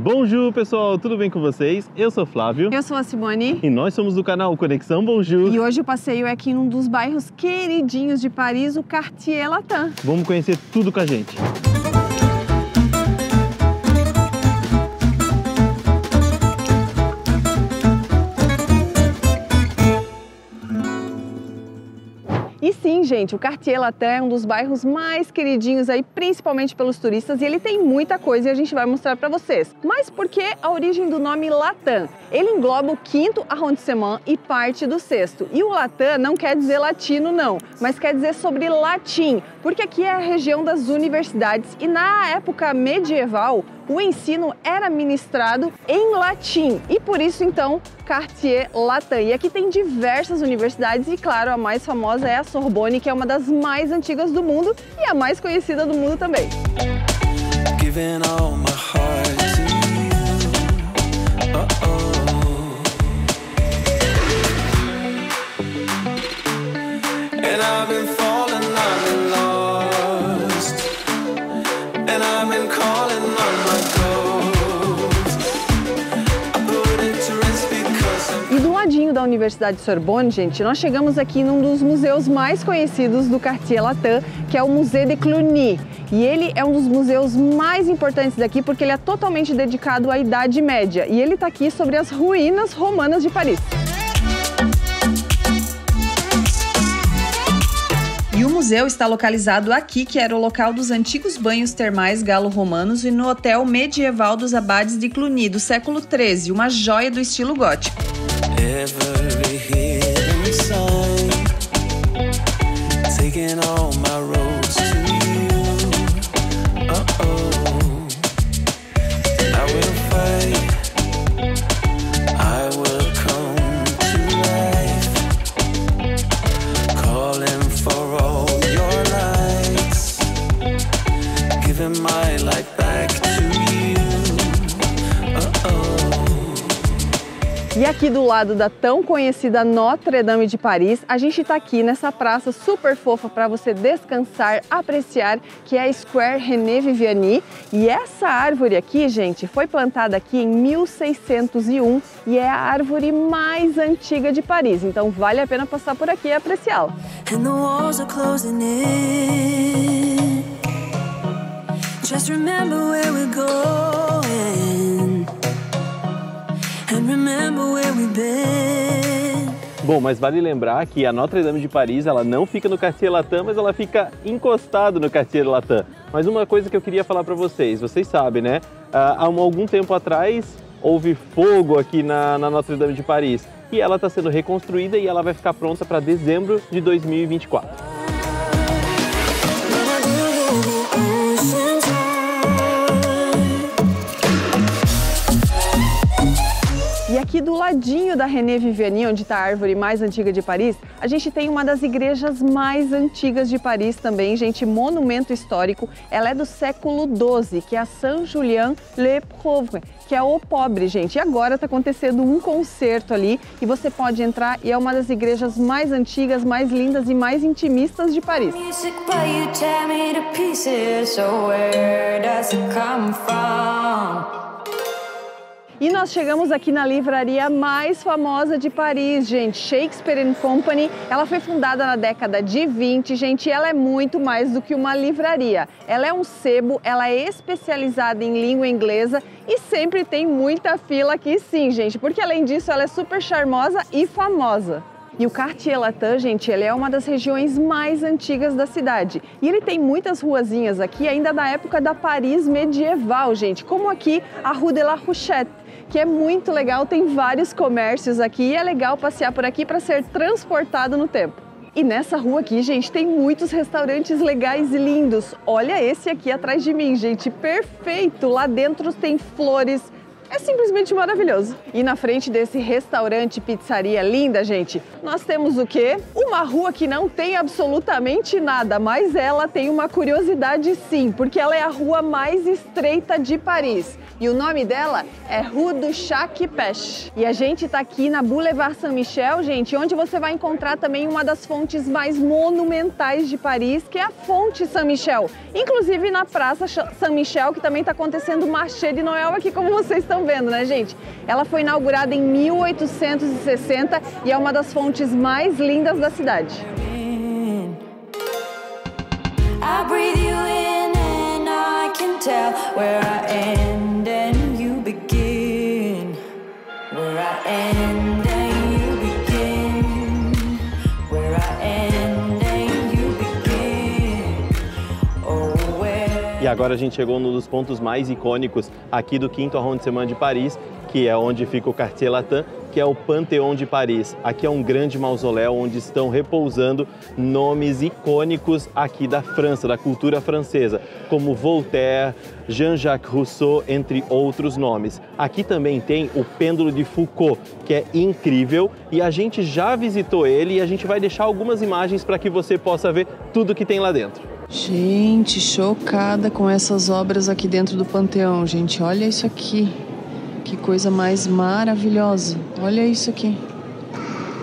Bonjour, pessoal! Tudo bem com vocês? Eu sou o Flávio. Eu sou a Simone. E nós somos do canal Conexão Bonjour. E hoje o passeio é aqui em um dos bairros queridinhos de Paris, o Quartier Latin. Vamos conhecer tudo com a gente. E sim, gente, o Quartier Latin é um dos bairros mais queridinhos aí, principalmente pelos turistas, e ele tem muita coisa e a gente vai mostrar para vocês. Mas por que a origem do nome Latin? Ele engloba o quinto arrondissement e parte do sexto. E o Latin não quer dizer latino, não, mas quer dizer sobre latim, porque aqui é a região das universidades e na época medieval, o ensino era ministrado em latim e por isso, então, Quartier Latin. E aqui tem diversas universidades e, claro, a mais famosa é a Sorbonne, que é uma das mais antigas do mundo e a mais conhecida do mundo também. Da Universidade Sorbonne, gente, nós chegamos aqui num dos museus mais conhecidos do Quartier Latin, que é o Musée de Cluny. E ele é um dos museus mais importantes daqui porque ele é totalmente dedicado à Idade Média. E ele está aqui sobre as ruínas romanas de Paris. E o museu está localizado aqui, que era o local dos antigos banhos termais galo-romanos e no hotel medieval dos abades de Cluny, do século XIII, uma joia do estilo gótico. E aqui do lado da tão conhecida Notre Dame de Paris, a gente está aqui nessa praça super fofa para você descansar, apreciar, que é a Square René Viviani. E essa árvore aqui, gente, foi plantada aqui em 1601 e é a árvore mais antiga de Paris. Então vale a pena passar por aqui e apreciá-la. Bom, mas vale lembrar que a Notre Dame de Paris, ela não fica no Quartier Latin, mas ela fica encostado no Quartier Latin. Mas uma coisa que eu queria falar para vocês, vocês sabem, né? Há algum tempo atrás houve fogo aqui na Notre Dame de Paris e ela está sendo reconstruída e ela vai ficar pronta para dezembro de 2024. Aqui do ladinho da René Viviani, onde está a árvore mais antiga de Paris, a gente tem uma das igrejas mais antigas de Paris também, gente, monumento histórico. Ela é do século XII, que é a Saint-Julien le Pauvre, que é o pobre, gente. E agora está acontecendo um concerto ali e você pode entrar e é uma das igrejas mais antigas, mais lindas e mais intimistas de Paris. E nós chegamos aqui na livraria mais famosa de Paris, gente, Shakespeare and Company. Ela foi fundada na década de 20, gente, e ela é muito mais do que uma livraria. Ela é um sebo, ela é especializada em língua inglesa e sempre tem muita fila aqui sim, gente, porque além disso ela é super charmosa e famosa. E o Quartier Latin, gente, ele é uma das regiões mais antigas da cidade. E ele tem muitas ruazinhas aqui, ainda da época da Paris medieval, gente. Como aqui, a Rue de la Huchette, que é muito legal, tem vários comércios aqui e é legal passear por aqui para ser transportado no tempo. E nessa rua aqui, gente, tem muitos restaurantes legais e lindos. Olha esse aqui atrás de mim, gente, perfeito! Lá dentro tem flores, É simplesmente maravilhoso. E na frente desse restaurante, pizzaria linda, gente, nós temos o quê? Uma rua que não tem absolutamente nada, mas ela tem uma curiosidade sim, porque ela é a rua mais estreita de Paris. E o nome dela é Rue du Chat qui Pêche. E a gente tá aqui na Boulevard Saint-Michel, gente, onde você vai encontrar também uma das fontes mais monumentais de Paris, que é a Fonte Saint-Michel. Inclusive na Praça Saint-Michel, que também tá acontecendo o Marché de Noël aqui, como vocês estão vendo, né, gente? Ela foi inaugurada em 1860 e é uma das fontes mais lindas da cidade. E agora a gente chegou num dos pontos mais icônicos aqui do 5º arrondissement de Paris, que é onde fica o Quartier Latin, que é o Panthéon de Paris. Aqui é um grande mausoléu onde estão repousando nomes icônicos aqui da França, da cultura francesa, como Voltaire, Jean-Jacques Rousseau, entre outros nomes. Aqui também tem o pêndulo de Foucault, que é incrível, e a gente já visitou ele e a gente vai deixar algumas imagens para que você possa ver tudo que tem lá dentro. Gente, chocada com essas obras aqui dentro do Panteão, gente. Olha isso aqui. Que coisa mais maravilhosa. Olha isso aqui.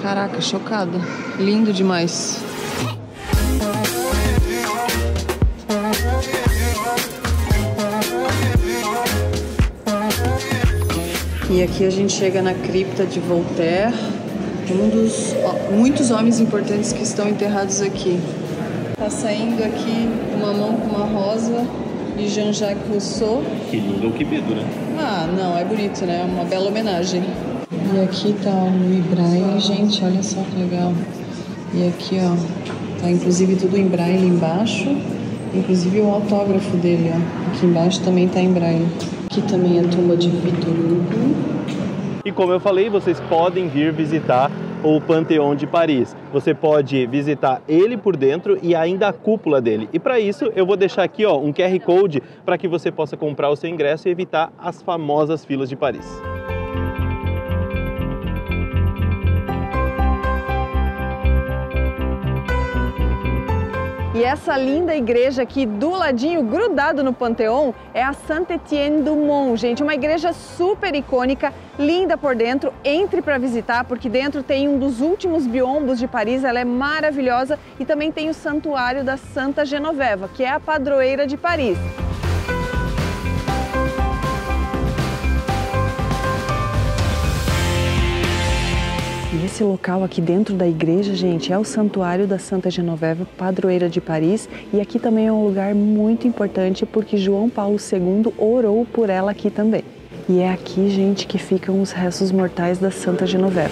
Caraca, chocada. Lindo demais. E aqui a gente chega na cripta de Voltaire. Um dos muitos homens importantes que estão enterrados aqui. Tá saindo aqui uma mão com uma rosa de Jean-Jacques Rousseau. Que lindo, o que medo, né? Ah, não, é bonito, né? É uma bela homenagem. E aqui tá o Louis Braille, gente, olha só que legal. E aqui, ó, tá inclusive tudo em Braille embaixo, inclusive o autógrafo dele, ó. Aqui embaixo também tá em Braille. Aqui também é a tumba de Vitor Hugo. E como eu falei, vocês podem vir visitar o Panteão de Paris. Você pode visitar ele por dentro e ainda a cúpula dele. E para isso eu vou deixar aqui, ó, um QR Code para que você possa comprar o seu ingresso e evitar as famosas filas de Paris. E essa linda igreja aqui do ladinho, grudado no Panteão, é a Sainte-Étienne-du-Mont, gente. Uma igreja super icônica, linda por dentro. Entre para visitar, porque dentro tem um dos últimos biombos de Paris, ela é maravilhosa. E também tem o santuário da Santa Genoveva, que é a padroeira de Paris. E esse local aqui dentro da igreja, gente, é o Santuário da Santa Genoveva, padroeira de Paris. E aqui também é um lugar muito importante porque João Paulo II orou por ela aqui também. E é aqui, gente, que ficam os restos mortais da Santa Genoveva.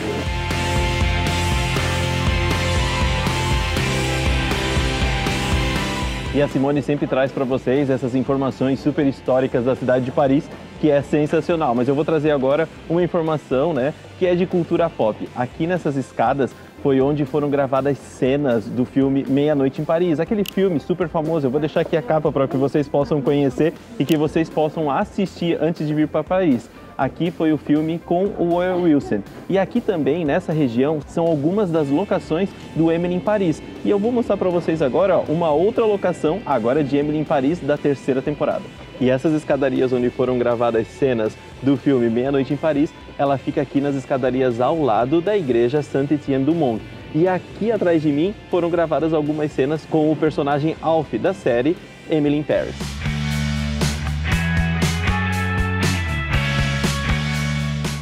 E a Simone sempre traz para vocês essas informações super históricas da cidade de Paris, que é sensacional. Mas eu vou trazer agora uma informação, né, que é de cultura pop. Aqui nessas escadas foi onde foram gravadas cenas do filme Meia-Noite em Paris, aquele filme super famoso. Eu vou deixar aqui a capa para que vocês possam conhecer e que vocês possam assistir antes de vir para Paris. Aqui foi o filme com o Woody Wilson. E aqui também, nessa região, são algumas das locações do Emily em Paris. E eu vou mostrar para vocês agora, ó, uma outra locação, agora de Emily em Paris, da 3ª temporada. E essas escadarias onde foram gravadas cenas do filme Meia-Noite em Paris, ela fica aqui nas escadarias ao lado da igreja Saint-Étienne-du-Mont. E aqui atrás de mim foram gravadas algumas cenas com o personagem Alf, da série Emily in Paris.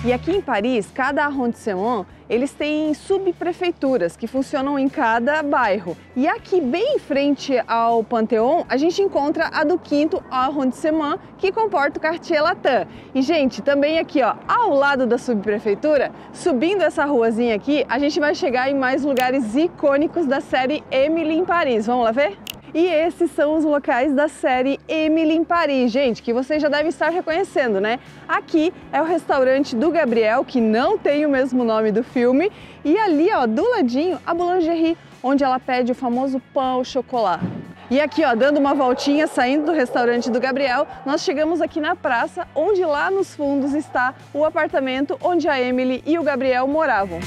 E aqui em Paris, cada arrondissement, eles têm subprefeituras que funcionam em cada bairro. E aqui, bem em frente ao Panteão, a gente encontra a do 5º arrondissement, que comporta o Quartier Latin. E, gente, também aqui, ó, ao lado da subprefeitura, subindo essa ruazinha aqui, a gente vai chegar em mais lugares icônicos da série Emily em Paris. Vamos lá ver? E esses são os locais da série Emily em Paris, gente, que vocês já devem estar reconhecendo, né? Aqui é o restaurante do Gabriel, que não tem o mesmo nome do filme. E ali, ó, do ladinho, a boulangerie, onde ela pede o famoso pão ao chocolat. E aqui, ó, dando uma voltinha, saindo do restaurante do Gabriel, nós chegamos aqui na praça, onde lá nos fundos está o apartamento onde a Emily e o Gabriel moravam.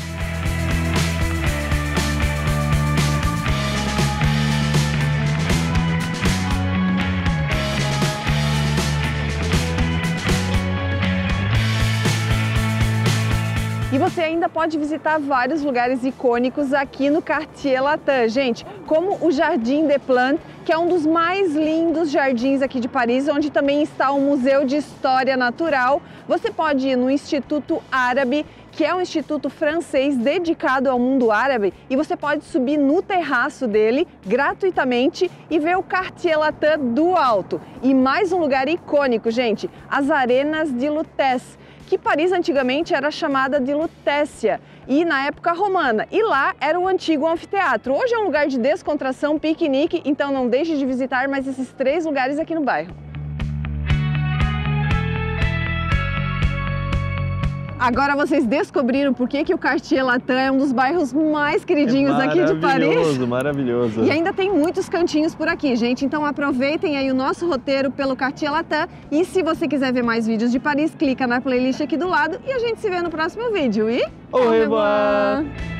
E você ainda pode visitar vários lugares icônicos aqui no Quartier Latin, gente, como o Jardin des Plantes, que é um dos mais lindos jardins aqui de Paris, onde também está o Museu de História Natural. Você pode ir no Instituto Árabe, que é um instituto francês dedicado ao mundo árabe, e você pode subir no terraço dele gratuitamente e ver o Quartier Latin do alto. E mais um lugar icônico, gente, as Arènes de Lutèce, que Paris antigamente era chamada de Lutécia, e na época romana, e lá era o antigo anfiteatro. Hoje é um lugar de descontração, piquenique, então não deixe de visitar mais esses três lugares aqui no bairro. Agora vocês descobriram por que o Quartier Latin é um dos bairros mais queridinhos aqui de Paris. Maravilhoso, maravilhoso. E ainda tem muitos cantinhos por aqui, gente. Então aproveitem aí o nosso roteiro pelo Quartier Latin. E se você quiser ver mais vídeos de Paris, clica na playlist aqui do lado e a gente se vê no próximo vídeo. E... au revoir!